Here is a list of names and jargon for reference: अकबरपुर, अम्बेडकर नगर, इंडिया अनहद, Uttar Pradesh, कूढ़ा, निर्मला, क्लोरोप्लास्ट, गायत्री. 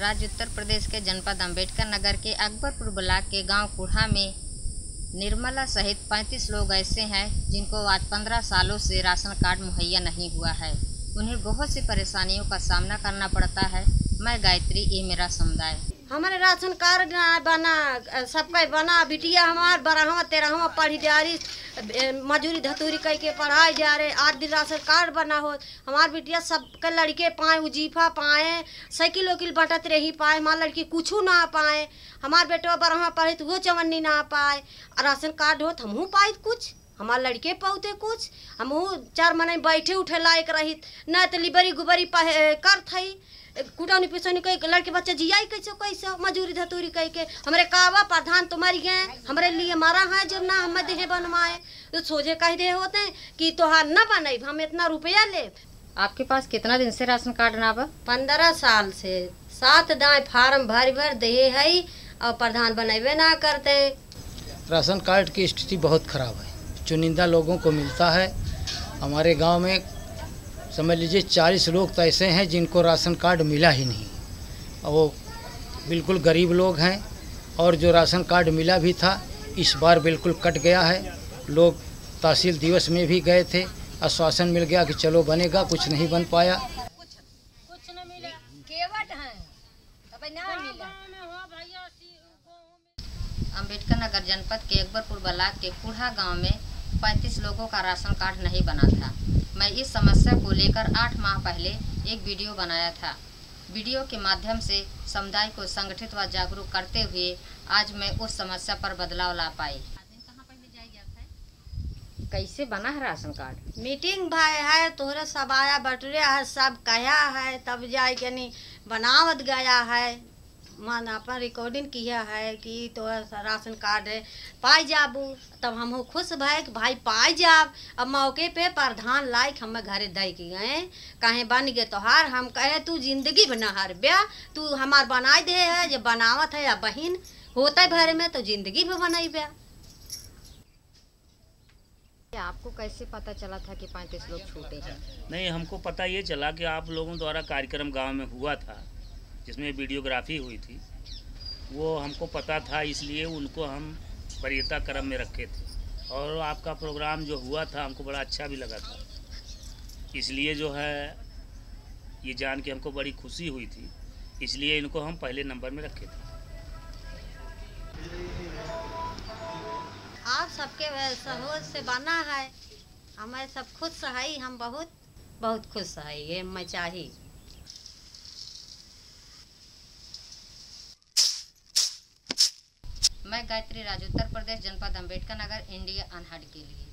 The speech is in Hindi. राज्य उत्तर प्रदेश के जनपद अम्बेडकर नगर के अकबरपुर ब्लॉक के गांव कूढ़ा में निर्मला सहित 35 लोग ऐसे हैं जिनको आज 15 सालों से राशन कार्ड मुहैया नहीं हुआ है। उन्हें बहुत सी परेशानियों का सामना करना पड़ता है। मैं गायत्री, ये मेरा समुदाय। हमारे राशन कार्ड बना, सबका बना, बिटिया हमार 12वां 13वां पढ़ी जा रही, मजूरी धतूरी करके पढ़ाए जा रहे। आज दिन राशन कार्ड बना हो, हमार बिटिया सबके लड़के पाए, उजीफा पाए, साइकिल उकिल बटत रही पाए, हमार लड़की कुछ ना पाए। हमार बेटवा 12वां पढ़े तो वो चवन्नी ना पाए। राशन कार्ड हो तो हमहूँ पाए कुछ, हमार लड़के पौते कुछ, हमहूँ 4 महीने बैठे उठे लायक रहित न तो लिबरी गुबरी कर थी। कुटौनी पिसौनी कई लड़के बच्चे जियाई कैसे कैसे मजूरी धतूरी कह के। हमारे कावा प्रधान तुम्हारी गए हमारे लिए मारा है, जब ना हम देहे बनवाए तो सोझे कह दे होते हैं कि तोहार न बनाई, हम इतना रुपया ले। आपके पास कितना दिन से राशन कार्ड ना बा? 15 साल से। 7 दाएँ फार्म भर दे है और प्रधान बनावे ना करते। राशन कार्ड की स्थिति बहुत खराब है, चुनिंदा लोगों को मिलता है। हमारे गाँव में समझ लीजिए 40 लोग तो ऐसे हैं जिनको राशन कार्ड मिला ही नहीं, और वो बिल्कुल गरीब लोग हैं। और जो राशन कार्ड मिला भी था इस बार बिल्कुल कट गया है। लोग तहसील दिवस में भी गए थे, आश्वासन मिल गया कि चलो बनेगा, कुछ नहीं बन पाया। कुछ न मिला, केवट हैं, तब ना मिला। अम्बेडकर नगर जनपद के अकबरपुर ब्लॉक के कूढ़ा गाँव में 35 लोगों का राशन कार्ड नहीं बना था। मैं इस समस्या को लेकर 8 माह पहले एक वीडियो बनाया था। वीडियो के माध्यम से समुदाय को संगठित व जागरूक करते हुए आज मैं उस समस्या पर बदलाव ला पाई। कैसे बना है राशन कार्ड? मीटिंग भाई है, तोहरे सब आया बटरे है, सब कहा है, तब जाए के नहीं बनावत गया है। मन अपन रिकॉर्डिंग किया है कि तो राशन कार्ड है पाई जाबू, तब हम खुश भाई कि भाई पाई जाब। अब मौके पे प्रधान लायक हमें घरे दे के गए, कहे बन गए तोहार। हम कहे तू जिंदगी में नहार ब्या, तू हमार बनाए दे है, जब बनावत है या बहन होता है भरे में तो जिंदगी में बनाई ब्या। आपको कैसे पता चला था कि 35 लोग छूटे हैं? नहीं, हमको पता ये चला कि आप लोगों द्वारा कार्यक्रम गाँव में हुआ था जिसमें वीडियोग्राफी हुई थी, वो हमको पता था, इसलिए उनको हम वरीयता क्रम में रखे थे। और आपका प्रोग्राम जो हुआ था हमको बड़ा अच्छा भी लगा था, इसलिए जो है ये जान के हमको बड़ी खुशी हुई थी, इसलिए इनको हम पहले नंबर में रखे थे। आप सबके सहयोग से बना है, हमें सब खुश है, हम बहुत बहुत खुश है। ये मैं चाहिए। मैं गायत्री, राज्य उत्तर प्रदेश, जनपद अम्बेडकर नगर, इंडिया अनहद के लिए।